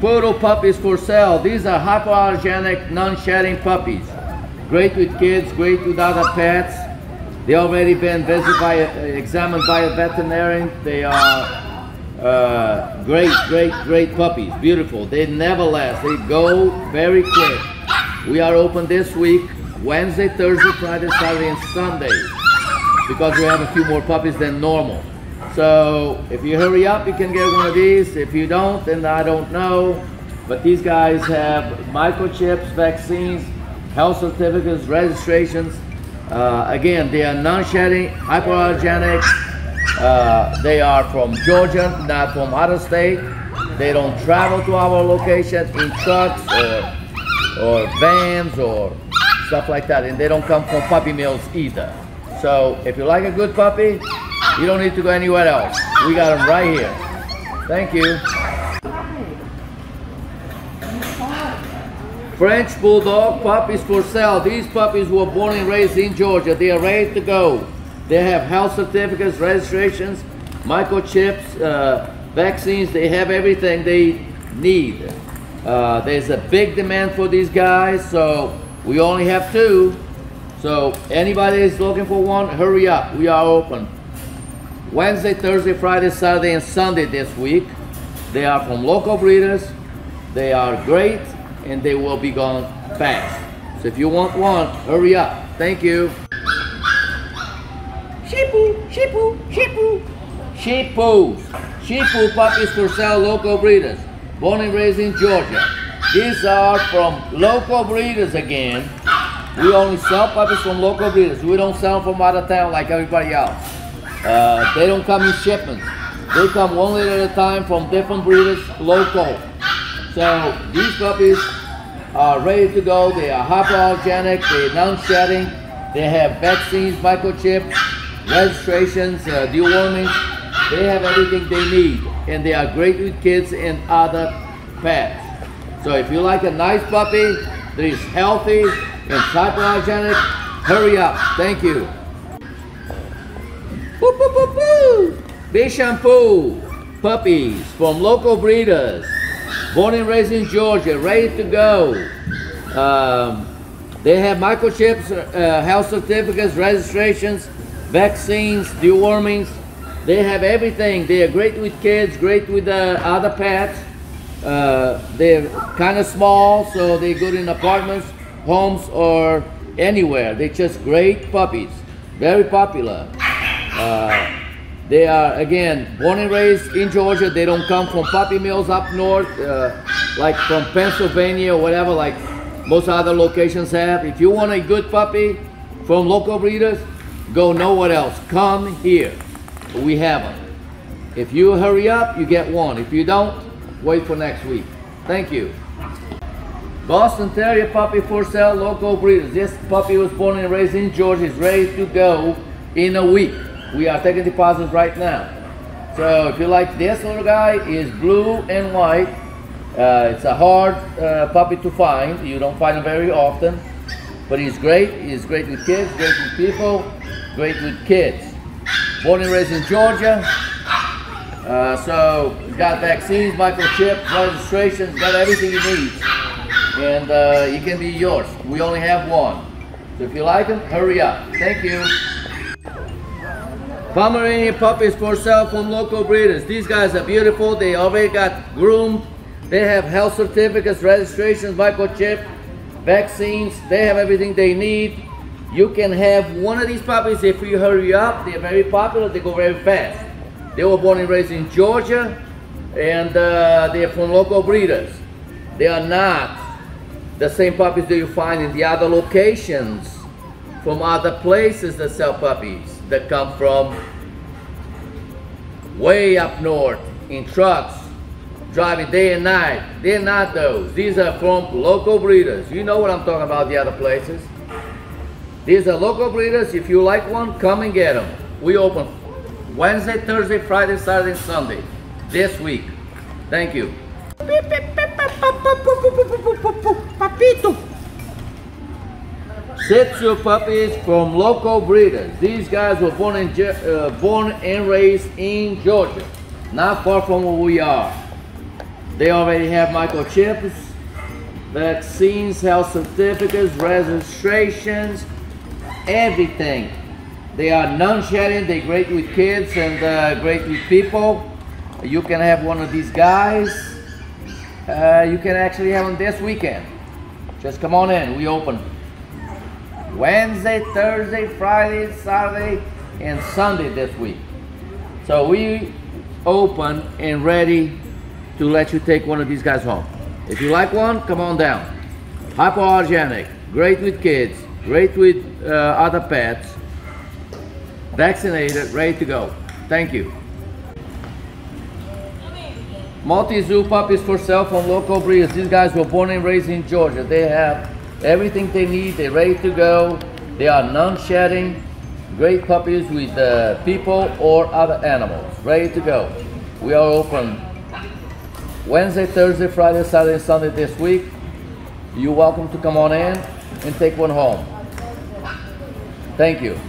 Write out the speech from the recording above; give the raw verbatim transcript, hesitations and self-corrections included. Poodle puppies for sale. These are hypoallergenic, non-shedding puppies. Great with kids, great with other pets. They already been visited by, examined by a veterinarian. They are uh, great, great, great puppies. Beautiful. They never last. They go very quick. We are open this week, Wednesday, Thursday, Friday, Saturday, and Sunday, because we have a few more puppies than normal. So if you hurry up, you can get one of these. If you don't, then I don't know. But these guys have microchips, vaccines, health certificates, registrations. Uh, again, they are non-shedding, hypoallergenic. Uh, they are from Georgia, not from other state. They don't travel to our location in trucks or, or vans or stuff like that. And they don't come from puppy mills either. So if you like a good puppy, you don't need to go anywhere else. We got them right here. Thank you. French Bulldog puppies for sale. These puppies were born and raised in Georgia. They are ready to go. They have health certificates, registrations, microchips, uh, vaccines. They have everything they need. Uh, there's a big demand for these guys, so we only have two. So anybody is looking for one, hurry up. We are open Wednesday, Thursday, Friday, Saturday, and Sunday this week. They are from local breeders. They are great, and they will be gone fast. So if you want one, hurry up. Thank you. Shih Poo, Shih Poo, Shih Poo. Shih Poos. Shih Poo puppies for sale, local breeders. Born and raised in Georgia. These are from local breeders again. We only sell puppies from local breeders. We don't sell them from out of town like everybody else. Uh, they don't come in shipments. They come one litter at a time from different breeders, local. So these puppies are ready to go. They are hypoallergenic, they're non-shedding, they have vaccines, microchips, registrations, uh, deworming. They have everything they need, and they are great with kids and other pets. So if you like a nice puppy that is healthy and hypoallergenic, hurry up. Thank you. Poo, poo, poo, poo. Bichon Poo puppies from local breeders, born and raised in Georgia, ready to go. Um, they have microchips, uh, health certificates, registrations, vaccines, dewormings. They have everything. They are great with kids, great with uh, other pets. Uh, they're kind of small, so they're good in apartments, homes, or anywhere. They're just great puppies, very popular. Uh, they are, again, born and raised in Georgia. They don't come from puppy mills up north, uh, like from Pennsylvania or whatever, like most other locations have. If you want a good puppy from local breeders, go nowhere else. Come here. We have them. If you hurry up, you get one. If you don't, wait for next week. Thank you. Boston Terrier puppy for sale, local breeders. This puppy was born and raised in Georgia. It's ready to go in a week. We are taking deposits right now. So if you like this little guy, it's blue and white. Uh, it's a hard uh, puppy to find. You don't find him very often, but he's great. He's great with kids, great with people, great with kids. Born and raised in Georgia. Uh, so he's got vaccines, microchips, registrations, got everything you need. And uh, he can be yours. We only have one. So if you like him, hurry up. Thank you. Pomeranian puppies for sale from local breeders. These guys are beautiful. They already got groomed. They have health certificates, registrations, microchip, vaccines. They have everything they need. You can have one of these puppies if you hurry up. They're very popular. They go very fast. They were born and raised in Georgia, and uh, they're from local breeders. They are not the same puppies that you find in the other locations from other places that sell puppies that come from way up north in trucks, driving day and night. They're not those. These are from local breeders. You know what I'm talking about, the other places. These are local breeders. If you like one, come and get them. We open Wednesday, Thursday, Friday, Saturday, and Sunday this week. Thank you. Papito. Shih Tzu puppies from local breeders. These guys were born, in, uh, born and raised in Georgia, not far from where we are. They already have microchips, vaccines, health certificates, registrations, everything. They are non-shedding, they're great with kids and uh, great with people. You can have one of these guys. Uh, you can actually have them this weekend. Just come on in, we open Wednesday, Thursday, Friday, Saturday, and Sunday this week. So we open and ready to let you take one of these guys home. If you like one, come on down. Hypoallergenic, great with kids, great with uh, other pets, vaccinated, ready to go. Thank you. Multi-zoo puppies for sale from local breeders. These guys were born and raised in Georgia. They have everything they need, they're ready to go. They are non-shedding, great puppies with uh, people or other animals, ready to go. We are open Wednesday, Thursday, Friday, Saturday, and Sunday this week. You're welcome to come on in and take one home. Thank you.